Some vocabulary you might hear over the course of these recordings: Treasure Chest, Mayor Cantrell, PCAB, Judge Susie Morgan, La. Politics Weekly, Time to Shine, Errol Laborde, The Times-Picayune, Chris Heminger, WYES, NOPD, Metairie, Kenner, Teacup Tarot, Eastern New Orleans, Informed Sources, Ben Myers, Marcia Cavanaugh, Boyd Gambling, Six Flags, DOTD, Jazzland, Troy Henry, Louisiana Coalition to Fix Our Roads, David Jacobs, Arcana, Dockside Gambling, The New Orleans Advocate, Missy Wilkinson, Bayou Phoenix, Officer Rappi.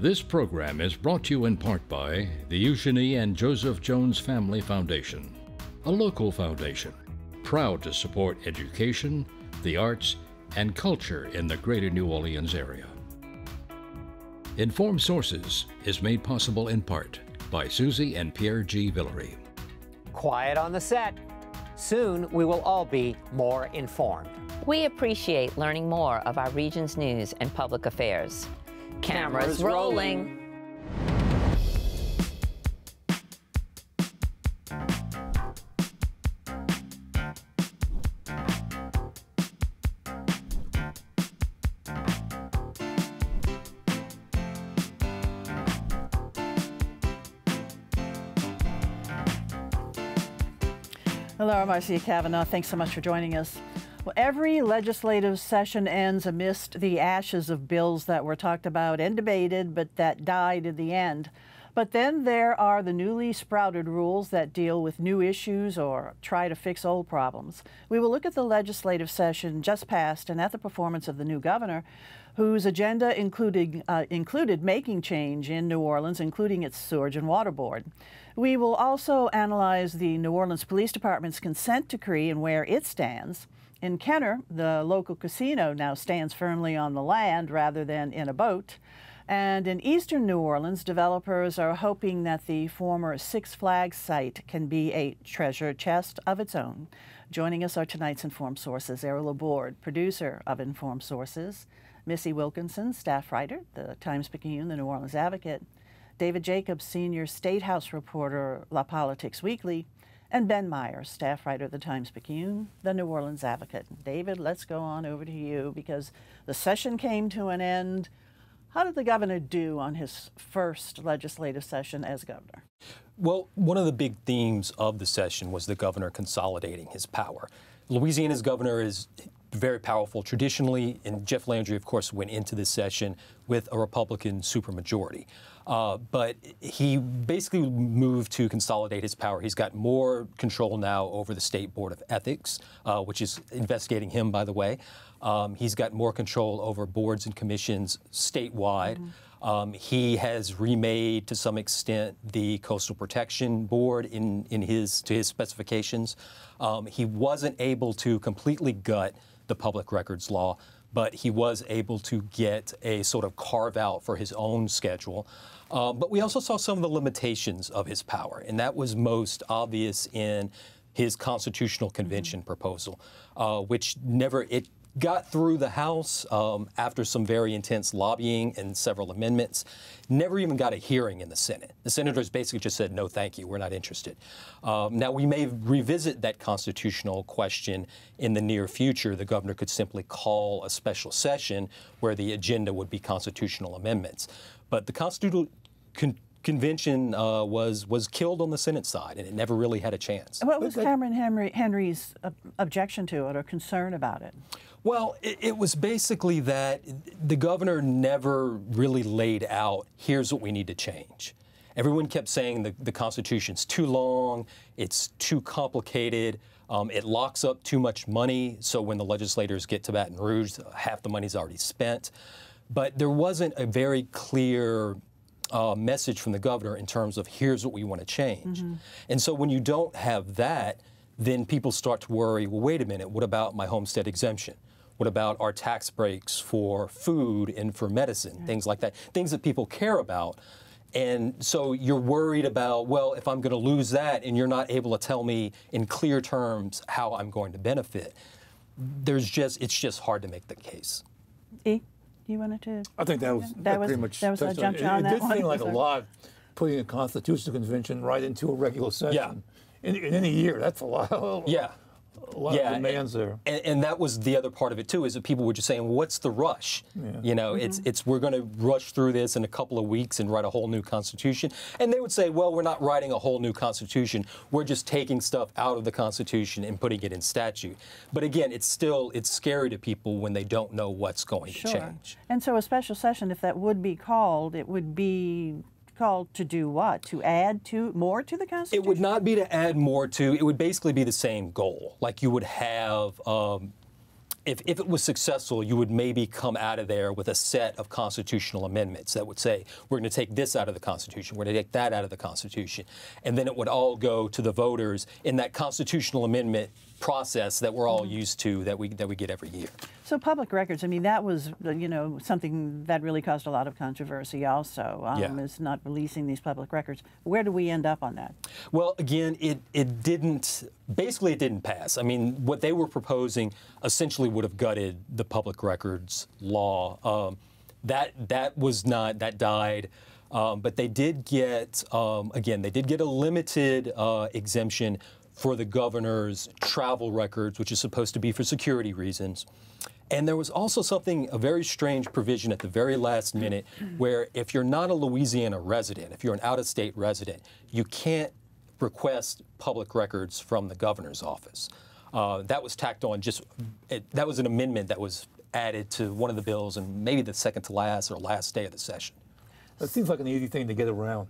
This program is brought to you in part by the Eugenie and Joseph Jones Family Foundation, a local foundation proud to support education, the arts, and culture in the greater New Orleans area. Informed Sources is made possible in part by Susie and Pierre G. Villery. Quiet on the set. Soon, we will all be more informed. We appreciate learning more of our region's news and public affairs. Cameras rolling. Hello, I'm Marcia Cavanaugh. Thanks so much for joining us. Well, every legislative session ends amidst the ashes of bills that were talked about and debated, but that died in the end. But then there are the newly sprouted rules that deal with new issues or try to fix old problems. We will look at the legislative session just passed and at the performance of the new governor, whose agenda included making change in New Orleans, including its Sewage and Water Board. We will also analyze the New Orleans Police Department's consent decree and where it stands. In Kenner, the local casino now stands firmly on the land rather than in a boat. And in Eastern New Orleans, developers are hoping that the former Six Flags site can be a treasure chest of its own. Joining us are tonight's Informed Sources, Errol Laborde, producer of Informed Sources, Missy Wilkinson, staff writer, The Times-Picayune, The New Orleans Advocate, David Jacobs, senior State House reporter, La. Politics Weekly, and Ben Myers, staff writer, The Times-Picayune, The New Orleans Advocate. David, let's go on over to you because the session came to an end. How did the governor do on his first legislative session as governor? Well, one of the big themes of the session was the governor consolidating his power. Louisiana's governor is very powerful traditionally, and Jeff Landry, of course, went into this session with a Republican supermajority. But he basically moved to consolidate his power. He's got more control now over the State Board of Ethics, which is investigating him, by the way. He's got more control over boards and commissions statewide. Mm-hmm. He has remade, to some extent, the Coastal Protection Board to his specifications. He wasn't able to completely gut the public records law, but he was able to get a sort of carve out for his own schedule. But we also saw some of the limitations of his power, and that was most obvious in his constitutional convention proposal, which got through the House after some very intense lobbying and several amendments. Never even got a hearing in the Senate. The senators basically just said, no, thank you, we're not interested. Now, we may revisit that constitutional question in the near future. The governor could simply call a special session where the agenda would be constitutional amendments. But the constitutional convention was killed on the Senate side, and it never really had a chance. What was Cameron Henry's objection to it or concern about it? Well, it was basically that the governor never really laid out, here's what we need to change. Everyone kept saying the Constitution's too long, it's too complicated, it locks up too much money, so when the legislators get to Baton Rouge, half the money's already spent. But there wasn't a very clear message from the governor in terms of here's what we want to change. Mm-hmm. And so when you don't have that, then people start to worry, well, wait a minute, what about my homestead exemption? What about our tax breaks for food and for medicine, right? Things like that, things that people care about. And so you're worried about, well, if I'm going to lose that and you're not able to tell me in clear terms how I'm going to benefit, it's just hard to make the case. E, you wanted to? I think that was pretty much. It did seem like a lot, putting a constitutional convention right into a regular session. Yeah. In any year, that's a lot. A lot of demands there. And that was the other part of it too, is that people were just saying, well, "What's the rush?" Yeah. You know, it's we're going to rush through this in a couple of weeks and write a whole new constitution. And they would say, "Well, we're not writing a whole new constitution. We're just taking stuff out of the Constitution and putting it in statute." But again, it's scary to people when they don't know what's going to change. And so, a special session, if that would be called, it would be called to do what? To add to more to the Constitution? It would not be to add more to. It would basically be the same goal. Like you would have if it was successful, you would maybe come out of there with a set of constitutional amendments that would say, we're going to take this out of the Constitution, we're going to take that out of the Constitution. And then it would all go to the voters in that constitutional amendment process that we're all used to, that we get every year. So public records, I mean, that was, you know, something that really caused a lot of controversy also, is not releasing these public records. Where do we end up on that? Well, again, it didn't, basically it didn't pass. I mean, what they were proposing essentially would have gutted the public records law. That was not, that died. But they did get, again, they did get a limited exemption for the governor's travel records, which is supposed to be for security reasons. And there was also something, a very strange provision at the very last minute, where if you're not a Louisiana resident, if you're an out-of-state resident, you can't request public records from the governor's office. That was tacked on just, that was an amendment that was added to one of the bills, and maybe the second to last or last day of the session. That seems like an easy thing to get around.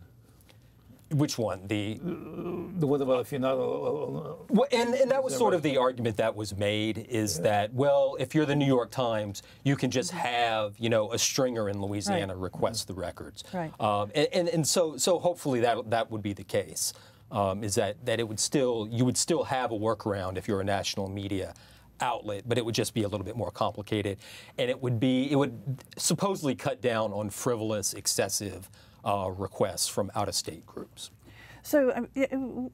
Which one? The what about if you're not? Well, and that was sort of the argument that was made, is that, well, if you're the New York Times, you can just have, you know, a stringer in Louisiana request the records. Right. So hopefully that would be the case. Is that it would still, you would still have a workaround if you're a national media outlet, but it would just be a little bit more complicated, and it would supposedly cut down on frivolous, excessive requests from out-of-state groups. So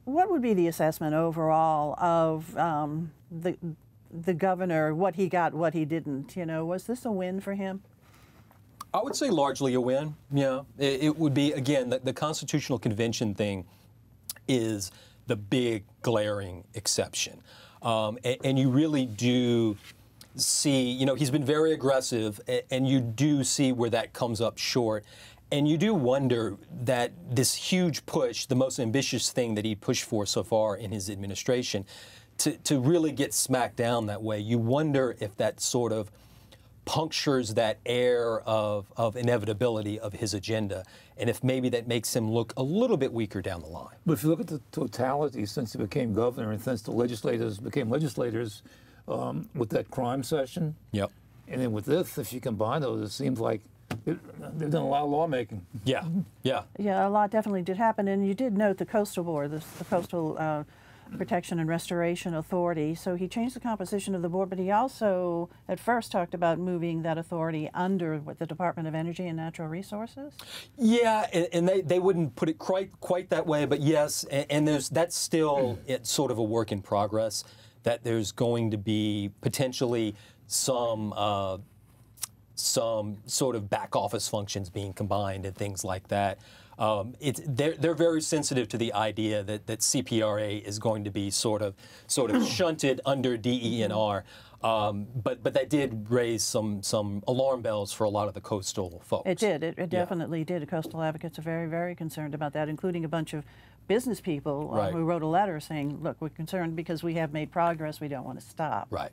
what would be the assessment overall of the governor, what he got, what he didn't? You know, was this a win for him? I would say largely a win, yeah. It would be, again, the Constitutional Convention thing is the big glaring exception. And you really do see, you know, he's been very aggressive, and you do see where that comes up short. And you do wonder that this huge push, the most ambitious thing that he pushed for so far in his administration, to really get smacked down that way, you wonder if that sort of punctures that air of inevitability of his agenda, and if maybe that makes him look a little bit weaker down the line. But if you look at the totality since he became governor and since the legislators became legislators with that crime session, yep, and then with this, if you combine those, it seems like they've done a lot of lawmaking. Yeah, yeah. Yeah, a lot definitely did happen. And you did note the Coastal Board, the Coastal Protection and Restoration Authority. So he changed the composition of the board, but he also at first talked about moving that authority under with the Department of Energy and Natural Resources. Yeah, and they wouldn't put it quite that way, but yes, and that's still it's sort of a work in progress, that there's going to be potentially some sort of back office functions being combined and things like that. They're very sensitive to the idea that CPRA is going to be sort of shunted under DENR. But that did raise some alarm bells for a lot of the coastal folks. It did. It definitely did. Coastal advocates are very, very concerned about that, including a bunch of business people who wrote a letter saying, look, we're concerned because we have made progress. We don't want to stop. Right.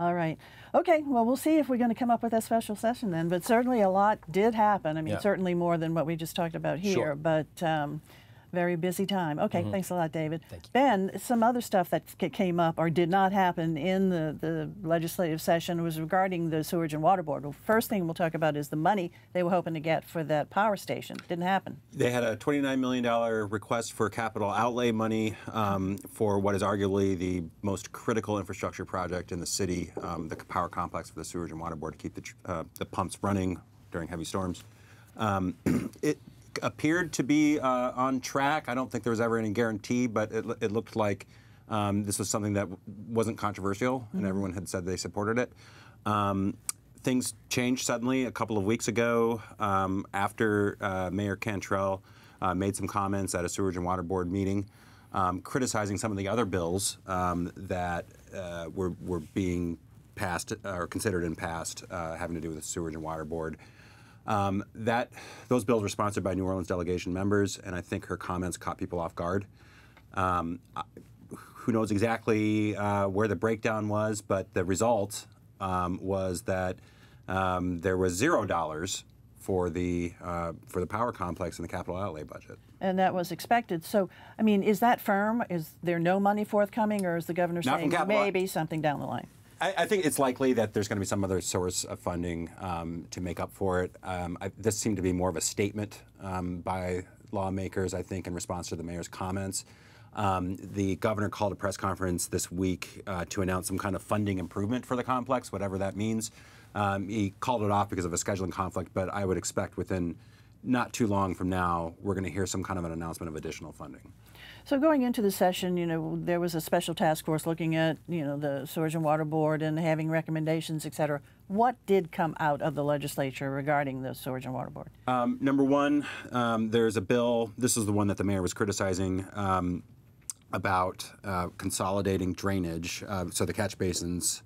All right. Okay, well, we'll see if we're going to come up with a special session then. But certainly a lot did happen. I mean, certainly more than what we just talked about here. Sure. But very busy time. Okay, thanks a lot, David. Thank you. Ben, some other stuff that came up or did not happen in the legislative session was regarding the Sewage and Water Board. Well, first thing we'll talk about is the money they were hoping to get for that power station. Didn't happen. They had a $29 million request for capital outlay money for what is arguably the most critical infrastructure project in the city, the power complex for the Sewage and Water Board to keep the pumps running during heavy storms. It appeared to be on track. I don't think there was ever any guarantee, but it looked like this was something that wasn't controversial, and everyone had said they supported it. Things changed suddenly a couple of weeks ago after Mayor Cantrell made some comments at a Sewage and Water Board meeting criticizing some of the other bills that were being passed or considered and passed having to do with the Sewage and Water Board. Those bills were sponsored by New Orleans delegation members, and I think her comments caught people off guard. Who knows exactly where the breakdown was, but the result was that there was $0 for the power complex in the capital outlay budget. And that was expected. So, I mean, is that firm? Is there no money forthcoming, or is the governor saying maybe something down the line? I think it's likely that there's going to be some other source of funding to make up for it. This seemed to be more of a statement by lawmakers, I think, in response to the mayor's comments. The governor called a press conference this week to announce some kind of funding improvement for the complex, whatever that means. He called it off because of a scheduling conflict, but I would expect within not too long from now, we're going to hear some kind of an announcement of additional funding. So going into the session, you know, there was a special task force looking at, you know, the Sewage and Water Board and having recommendations, et cetera. What did come out of the legislature regarding the Sewage and Water Board? Number one, there's a bill. This is the one that the mayor was criticizing about consolidating drainage. So the catch basins.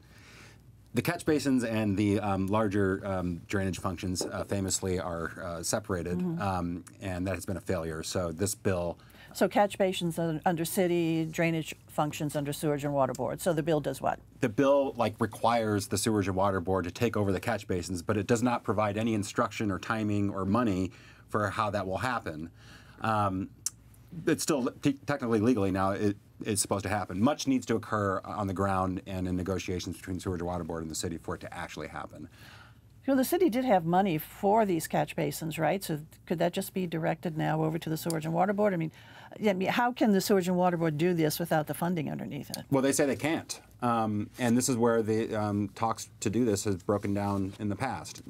The catch basins and the larger drainage functions famously are separated, mm-hmm. And that has been a failure. So this bill. So catch basins under city, drainage functions under Sewage and Water Board. So the bill does what? The bill like requires the Sewage and Water Board to take over the catch basins, but it does not provide any instruction or timing or money for how that will happen. It's still technically legally now. It's supposed to happen. Much needs to occur on the ground and in negotiations between Sewage and Water Board and the city for it to actually happen. You know, the city did have money for these catch basins, right? So could that just be directed now over to the Sewage and Water Board? I mean, how can the Sewage and Water Board do this without the funding underneath it? Well, they say they can't. And this is where the talks to do this has broken down in the past.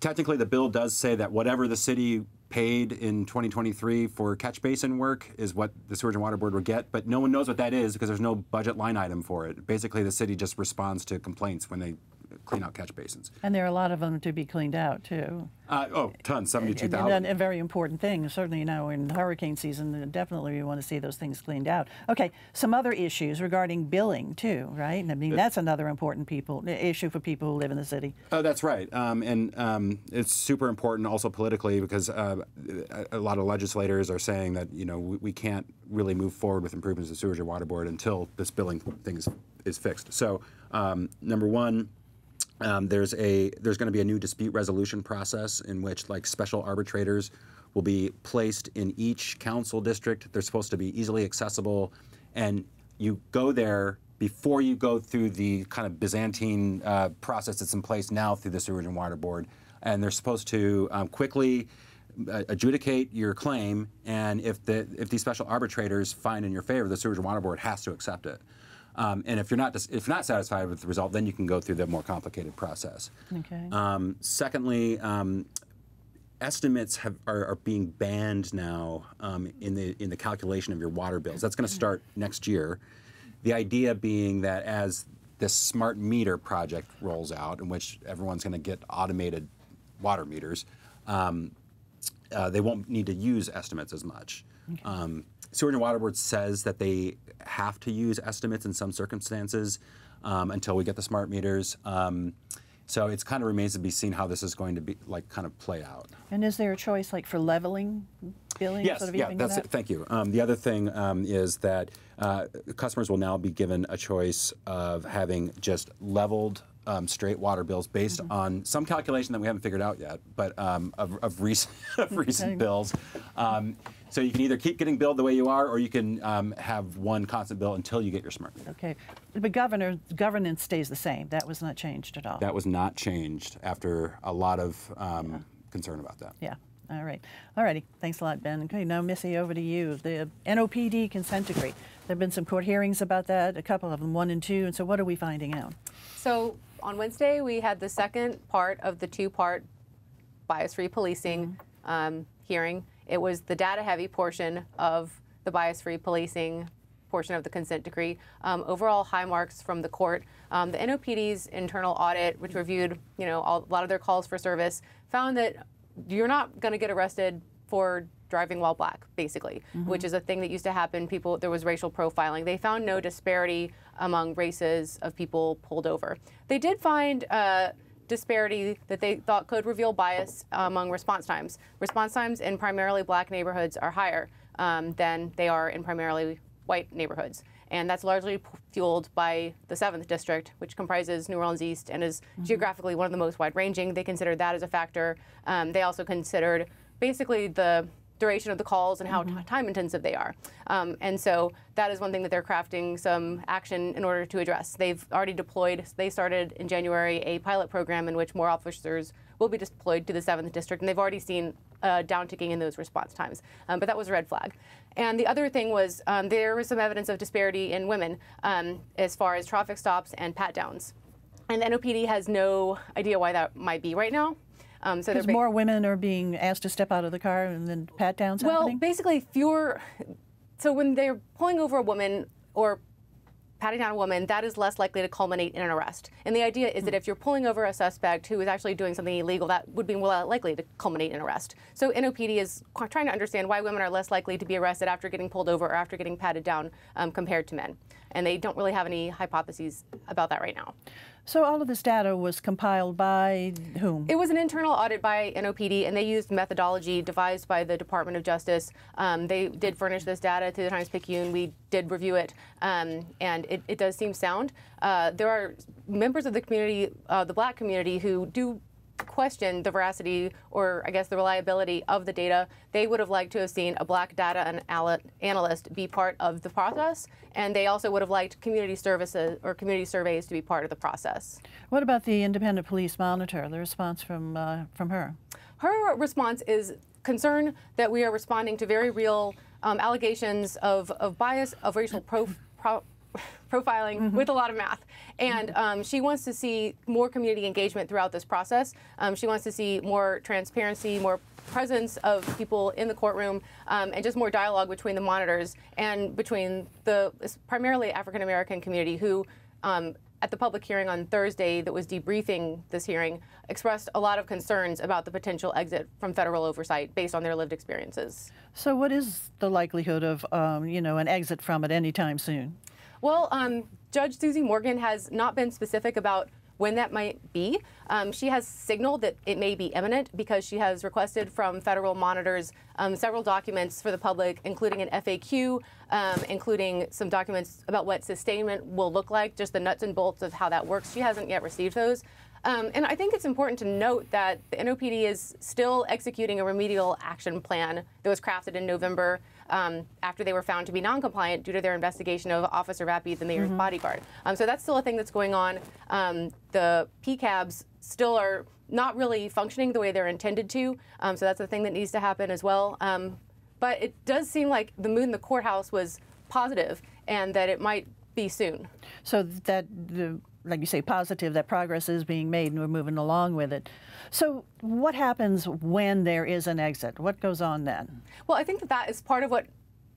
Technically, the bill does say that whatever the city paid in 2023 for catch basin work is what the Sewage and Water Board would get, but no one knows what that is because there's no budget line item for it. Basically, the city just responds to complaints when they clean out catch basins. And there are a lot of them to be cleaned out, too. Oh, tons, 72,000. And very important thing, certainly now in hurricane season, definitely we want to see those things cleaned out. Okay, some other issues regarding billing, too, right? I mean, that's another important issue for people who live in the city. Oh, that's right. And it's super important also politically because a lot of legislators are saying that, you know, we can't really move forward with improvements to the Sewage and Water Board until this billing thing is fixed. So, number one, there's going to be a new dispute resolution process in which like special arbitrators will be placed in each council district. They're supposed to be easily accessible, and you go there before you go through the kind of Byzantine process that's in place now through the Sewage and Water Board, and they're supposed to quickly adjudicate your claim. And if these special arbitrators find in your favor, the Sewage and Water Board has to accept it. And if you're not satisfied with the result, then you can go through the more complicated process. Okay. Secondly, estimates are being banned now in the calculation of your water bills. That's going to start next year. The idea being that as this smart meter project rolls out, in which everyone's going to get automated water meters, they won't need to use estimates as much. Okay. Sewage and Water Board says that they have to use estimates in some circumstances until we get the smart meters. So it's kind of remains to be seen how this is going to be like kind of play out. And is there a choice like for leveling billing? Yes, sort of yeah, that's it. Thank you. The other thing is that customers will now be given a choice of having just leveled straight water bills based mm-hmm. on some calculation that we haven't figured out yet, but of recent bills. So you can either keep getting billed the way you are, or you can have one constant bill until you get your smart meter. Okay, but governance stays the same. That was not changed at all. That was not changed after a lot of concern about that. Yeah. All right. All righty. Thanks a lot, Ben. Okay, now, Missy, over to you. The NOPD consent decree. There have been some court hearings about that, a couple of them, 1 and 2. And so what are we finding out? So on Wednesday, we had the second part of the two-part bias-free policing mm-hmm. Hearing. It was the data-heavy portion of the bias-free policing portion of the consent decree. Overall, high marks from the court. The NOPD's internal audit, which reviewed, you know, a lot of their calls for service, found that you're not going to get arrested for driving while black, basically, mm-hmm. which is a thing that used to happen. There was racial profiling. They found no disparity among races of people pulled over. They did find disparity that they thought could reveal bias among response times. Response times in primarily black neighborhoods are higher than they are in primarily white neighborhoods. And that's largely fueled by the 7th District, which comprises New Orleans East and is mm-hmm. geographically one of the most wide-ranging. They considered that as a factor. They also considered basically the duration of the calls and how time intensive they are. And so that is one thing that they're crafting some action in order to address. They've already deployed, they started in January, a pilot program in which more officers will be deployed to the 7th District, and they've already seen downticking in those response times. But that was a red flag. And the other thing was there was some evidence of disparity in women as far as traffic stops and pat-downs. And the NOPD has no idea why that might be right now. So there's more women are being asked to step out of the car and then pat-downs happening? Well, basically fewer. So when they're pulling over a woman or patting down a woman, that is less likely to culminate in an arrest. And the idea is that if you're pulling over a suspect who is actually doing something illegal, that would be more likely to culminate in an arrest. So NOPD is trying to understand why women are less likely to be arrested after getting pulled over or after getting patted down compared to men. And they don't really have any hypotheses about that right now. So all of this data was compiled by whom? It was an internal audit by NOPD, and they used methodology devised by the Department of Justice. They did furnish this data to the Times-Picayune. We did review it, and it does seem sound. There are members of the community, the Black community, who do question the veracity or, I guess, the reliability of the data. They would have liked to have seen a Black data analyst be part of the process, and they also would have liked community services or community surveys to be part of the process. What about the independent police monitor, the response from her? Her response is concern that we are responding to very real allegations of bias, of racial profiling with a lot of math. And she wants to see more community engagement throughout this process. She wants to see more transparency, more presence of people in the courtroom, and just more dialogue between the monitors and between the primarily African-American community who, at the public hearing on Thursday that was debriefing this hearing, expressed a lot of concerns about the potential exit from federal oversight based on their lived experiences. So what is the likelihood of, you know, an exit from it anytime soon? Well, Judge Susie Morgan has not been specific about when that might be. She has signaled that it may be imminent because she has requested from federal monitors several documents for the public, including an FAQ, including some documents about what sustainment will look like, just the nuts and bolts of how that works. She hasn't yet received those. And I think it's important to note that the NOPD is still executing a remedial action plan that was crafted in November after they were found to be non-compliant due to their investigation of Officer Rappi, the mayor's bodyguard. So that's still a thing that's going on. The PCABs still are not really functioning the way they're intended to. So that's a thing that needs to happen as well. But it does seem like the mood in the courthouse was positive and that it might be soon. So that the like you say, positive, that progress is being made and we're moving along with it. So what happens when there is an exit? What goes on then? Well, I think that that is part of what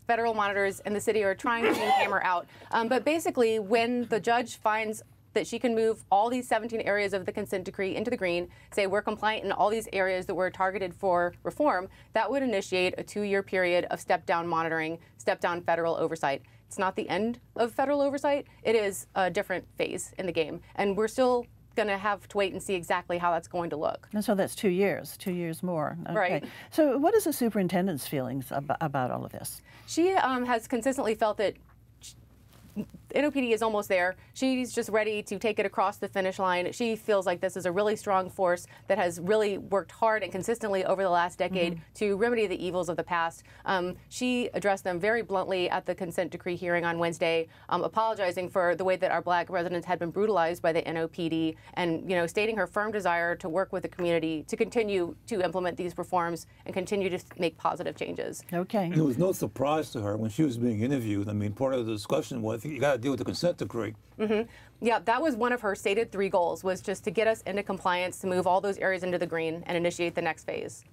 federal monitors and the city are trying to hammer out. But basically, when the judge finds that she can move all these 17 areas of the consent decree into the green, say we're compliant in all these areas that were targeted for reform, that would initiate a 2-year period of step-down monitoring, step-down federal oversight. It's not the end of federal oversight. It is a different phase in the game. And we're still going to have to wait and see exactly how that's going to look. And so that's 2 years, 2 years more. Okay. Right. So what is the superintendent's feelings about all of this? She has consistently felt that NOPD is almost there. She's just ready to take it across the finish line. She feels like this is a really strong force that has really worked hard and consistently over the last decade to remedy the evils of the past. She addressed them very bluntly at the consent decree hearing on Wednesday, apologizing for the way that our Black residents had been brutalized by the NOPD and, you know, stating her firm desire to work with the community to continue to implement these reforms and continue to make positive changes. Okay. It was no surprise to her when she was being interviewed. I mean, part of the discussion was you got to deal with the consent decree. Yeah, that was one of her stated 3 goals, was just to get us into compliance, to move all those areas into the green and initiate the next phase.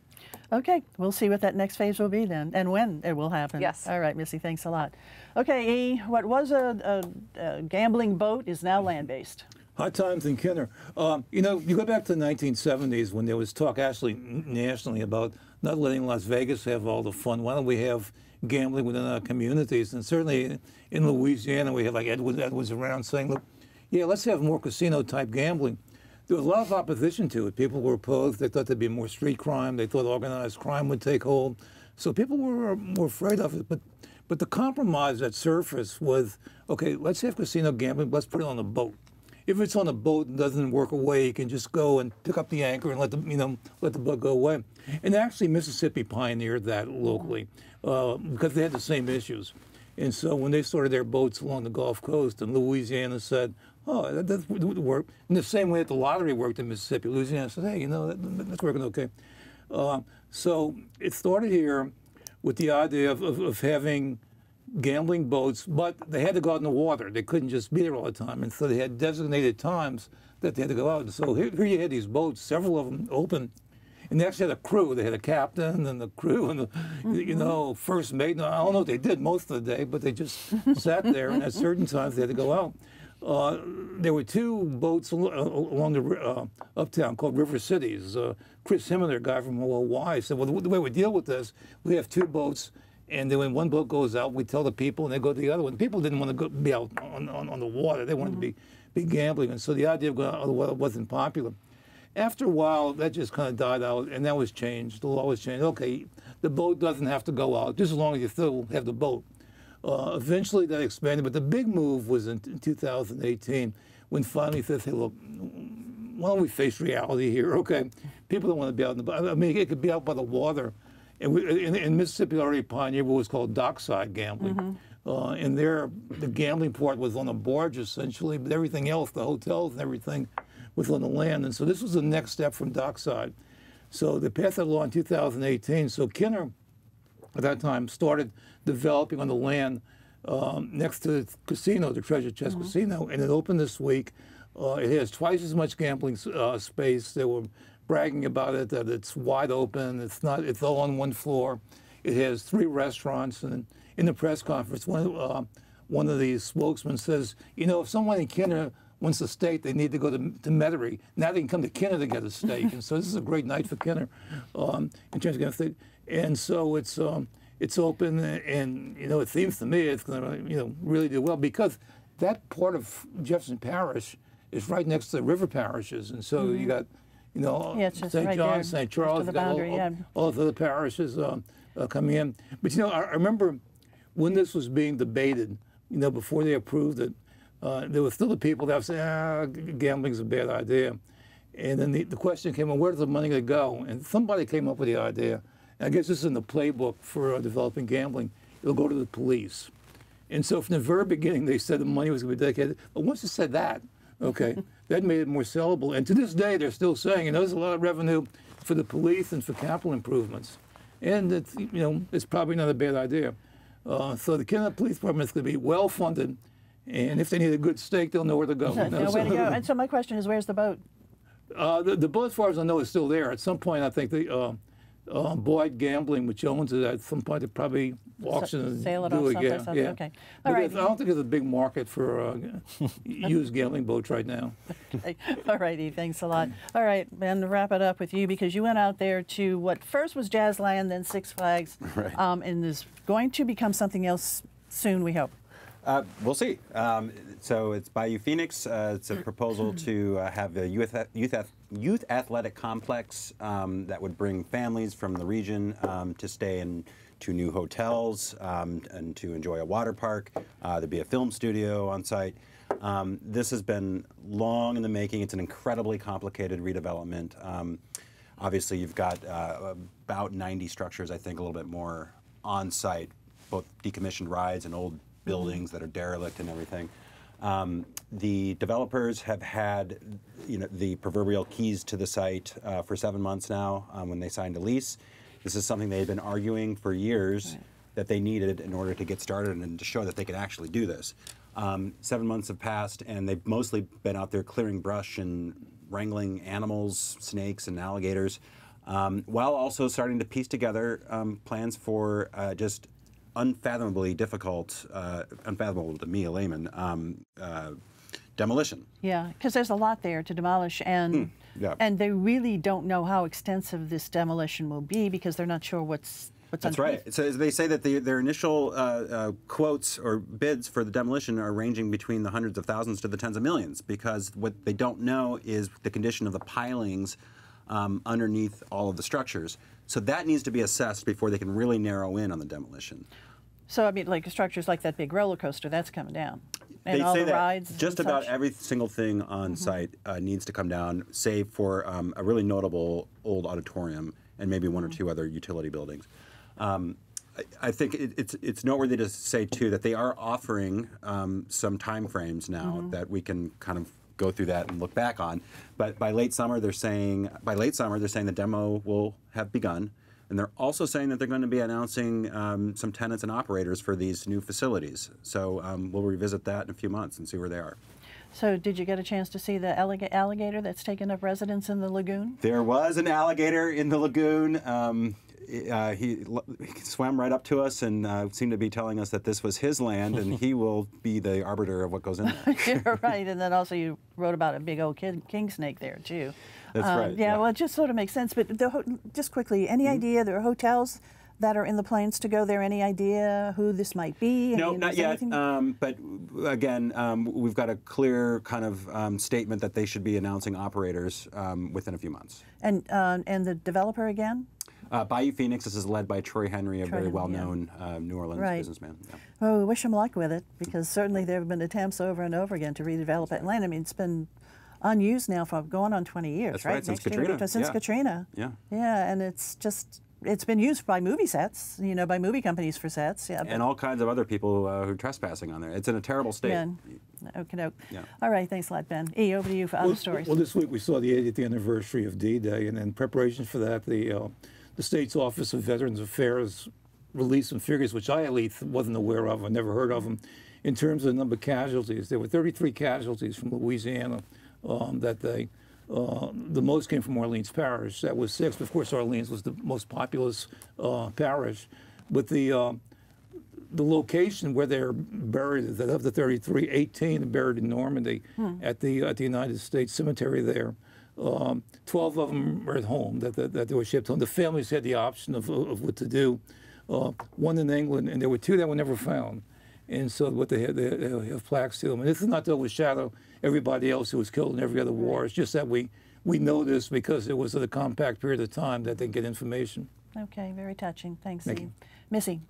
Okay, we'll see what that next phase will be then and when it will happen. Yes. All right, Missy, thanks a lot. Okay, what was a gambling boat is now land-based. Hot times in Kenner. You know, you go back to the 1970s when there was talk actually nationally about not letting Las Vegas have all the fun. Why don't we have gambling within our communities? And certainly in Louisiana, we have like Edwards around saying, look, yeah, let's have more casino-type gambling. There was a lot of opposition to it. People were opposed. They thought there'd be more street crime. They thought organized crime would take hold. So people were afraid of it. But the compromise that surfaced was, okay, let's have casino gambling, but let's put it on a boat. If it's on a boat and doesn't work away, you can just go and pick up the anchor and let the bug go away. And actually, Mississippi pioneered that locally because they had the same issues. And so when they started their boats along the Gulf Coast, and Louisiana said, "Oh, that would work." In the same way that the lottery worked in Mississippi, Louisiana said, "Hey, you know, that's working okay." So it started here with the idea of having gambling boats, but they had to go out in the water. They couldn't just be there all the time, and so they had designated times that they had to go out. And so here you had these boats, several of them open, and they actually had a crew. They had a captain and the crew and the you know, first mate. Now, I don't know what they did most of the day, but they just sat there, and at certain times they had to go out. There were two boats along the uptown called River Cities. Chris Heminger, a guy from WYES, said, well, the way we deal with this, we have two boats, and then when one boat goes out, we tell the people, and they go to the other one. People didn't want to go, be out on the water. They wanted to be gambling, and so the idea of going out on the water wasn't popular. After a while, that just kind of died out, and that was changed. The law was changed. Okay, the boat doesn't have to go out, just as long as you still have the boat. Eventually, that expanded, but the big move was in 2018, when finally they said, hey, look, why don't we face reality here? Okay, people don't want to be out in the, I mean, it could be out by the water. And in Mississippi already pioneered what was called dockside gambling. And there, the gambling part was on a barge, essentially, but everything else, the hotels and everything, was on the land. And so this was the next step from dockside. So they passed that law in 2018. So Kenner, at that time, started developing on the land next to the casino, the Treasure Chest Casino, and it opened this week. It has twice as much gambling space. They were bragging about it, that it's wide open, it's all on one floor. It has three restaurants, and in the press conference, one of the spokesmen says, you know, if someone in Kenner wants a steak, they need to go to Metairie. Now they can come to Kenner to get a steak, and so this is a great night for Kenner in terms of getting a steak. And so it's open, and you know, it seems to me it's going to, you know, really do well, because that part of Jefferson Parish is right next to the river parishes, and so you got, you know, St. Right John, St. Charles, the boundary, all of the other parishes coming in. But you know, I remember when this was being debated, you know, before they approved it, there were still the people that were saying, ah, gambling's a bad idea. And then the question came, well, where does the money go? And somebody came up with the idea. I guess this is in the playbook for developing gambling. It'll go to the police. And so from the very beginning, they said the money was going to be dedicated. But once they said that, okay, that made it more sellable. And to this day, they're still saying, you know, there's a lot of revenue for the police and for capital improvements. And it's, you know, it's probably not a bad idea. So the Kenner Police Department is going to be well funded. And if they need a good steak, they'll know where to go. Where to go. And so my question is, where's the boat? The boat, as far as I know, is still there. At some point, I think the Boyd Gambling, which owns it, at some point they probably auction and sale it off again. Yeah. Okay. All right. I don't think there's a big market for used gambling boats right now. Okay. All righty. Thanks a lot. All right, Ben, wrap it up with you, because you went out there to what first was Jazzland, then Six Flags, right. And is going to become something else soon, we hope. We'll see. So it's Bayou Phoenix. It's a proposal to have a youth athletic complex that would bring families from the region to stay in two new hotels and to enjoy a water park. There'd be a film studio on site. This has been long in the making. It's an incredibly complicated redevelopment. Obviously, you've got about 90 structures, I think, a little bit more on site, both decommissioned rides and old buildings that are derelict and everything. The developers have had, you know, the proverbial keys to the site for 7 months now when they signed a lease. This is something they've been arguing for years that they needed in order to get started and to show that they could actually do this. 7 months have passed, and they've mostly been out there clearing brush and wrangling animals, snakes and alligators, while also starting to piece together plans for just unfathomably difficult, unfathomable to me, a layman, demolition. Yeah, because there's a lot there to demolish, and and they really don't know how extensive this demolition will be, because they're not sure what's. That's unsafe. Right. So they say that their initial quotes or bids for the demolition are ranging between the hundreds of thousands to the tens of millions, because what they don't know is the condition of the pilings underneath all of the structures. So that needs to be assessed before they can really narrow in on the demolition. So I mean, like structures like that big roller coaster, that's coming down. and all the rides. Just about every single thing on site needs to come down, save for a really notable old auditorium and maybe one or two other utility buildings. I think it's noteworthy to say too that they are offering some time frames now that we can kind of go through that and look back on. But by late summer, they're saying the demo will have begun, and they're also saying that they're going to be announcing some tenants and operators for these new facilities. So we'll revisit that in a few months and see where they are. So did you get a chance to see the alligator that's taken up residence in the lagoon? There was an alligator in the lagoon. He swam right up to us and seemed to be telling us that this was his land and he will be the arbiter of what goes in there. Yeah, right. And then also you wrote about a big old king snake there, too. That's right. Yeah, well, it just sort of makes sense. But just quickly, any idea there are hotels that are in the plans to go there? Any idea who this might be? No, not yet. But again, we've got a clear kind of statement that they should be announcing operators within a few months. And the developer again? Bayou Phoenix. This is led by Troy Henry, a very well-known New Orleans businessman. Yeah. Well, we wish him luck with it, because certainly there have been attempts over and over again to redevelop that land. I mean, it's been unused now for going on 20 years, That's right? Since Katrina. Since Katrina. Yeah. Yeah, and it's just... It's been used by movie sets, you know, by movie companies for sets. Yeah, and all kinds of other people who are trespassing on there. It's in a terrible state. Yeah. Okey-doke. Yeah. All right, thanks a lot, Ben. E, over to you for other stories. Well, this week we saw the 80th anniversary of D-Day, and in preparation for that, the state's Office of Veterans Affairs released some figures, which I at least wasn't aware of. I never heard of them. In terms of the number of casualties, there were 33 casualties from Louisiana that day. The most came from Orleans Parish. That was 6. Of course, Orleans was the most populous parish. With the location where they're buried, of the 33, 18 are buried in Normandy at the United States Cemetery there. 12 of them were at home, that they were shipped home. The families had the option of what to do. One in England, and there were 2 that were never found. And so what they have plaques to them. And this is not to overshadow everybody else who was killed in every other war. It's just that we know this because it was at a compact period of time that they get information. Okay, very touching. Thanks, Steve. Missy.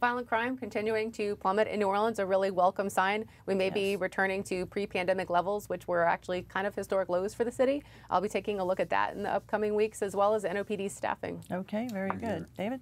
Violent crime continuing to plummet in New Orleans, a really welcome sign. We may be returning to pre-pandemic levels, which were actually kind of historic lows for the city. I'll be taking a look at that in the upcoming weeks, as well as NOPD staffing. Okay, very good. David?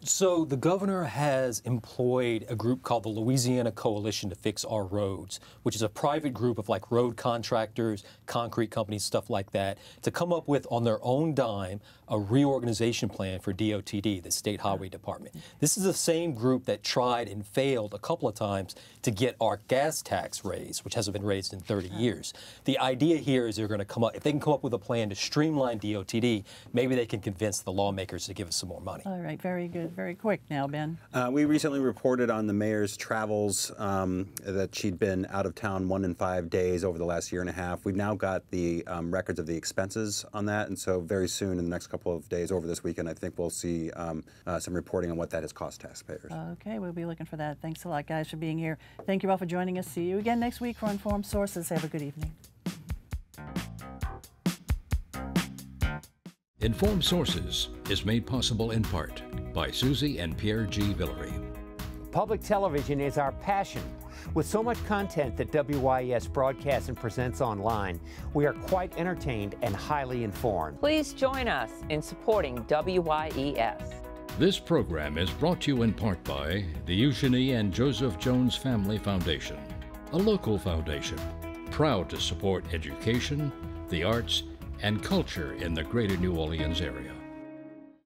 So the governor has employed a group called the Louisiana Coalition to Fix Our Roads, which is a private group of like road contractors, concrete companies, stuff like that, to come up with on their own dime a reorganization plan for DOTD, the State Highway Department. This is the same group that tried and failed a couple of times to get our gas tax raised, which hasn't been raised in 30 years. The idea here is they're going to come up, if they can come up with a plan to streamline DOTD, maybe they can convince the lawmakers to give us some more money. All right, very good. Very quick now, Ben. We recently reported on the mayor's travels, that she'd been out of town 1 in 5 days over the last year and a half. We've now got the records of the expenses on that, and so very soon, in the next couple of days over this weekend, I think we'll see some reporting on what that has cost taxpayers. Okay, we'll be looking for that. Thanks a lot, guys, for being here. Thank you all for joining us. See you again next week for Informed Sources. Have a good evening. Informed Sources is made possible in part by Susie and Pierre G. Villery. Public television is our passion. With so much content that WYES broadcasts and presents online, we are quite entertained and highly informed. Please join us in supporting WYES. This program is brought to you in part by the Eugenie and Joseph Jones Family Foundation, a local foundation proud to support education, the arts, and culture in the greater New Orleans area.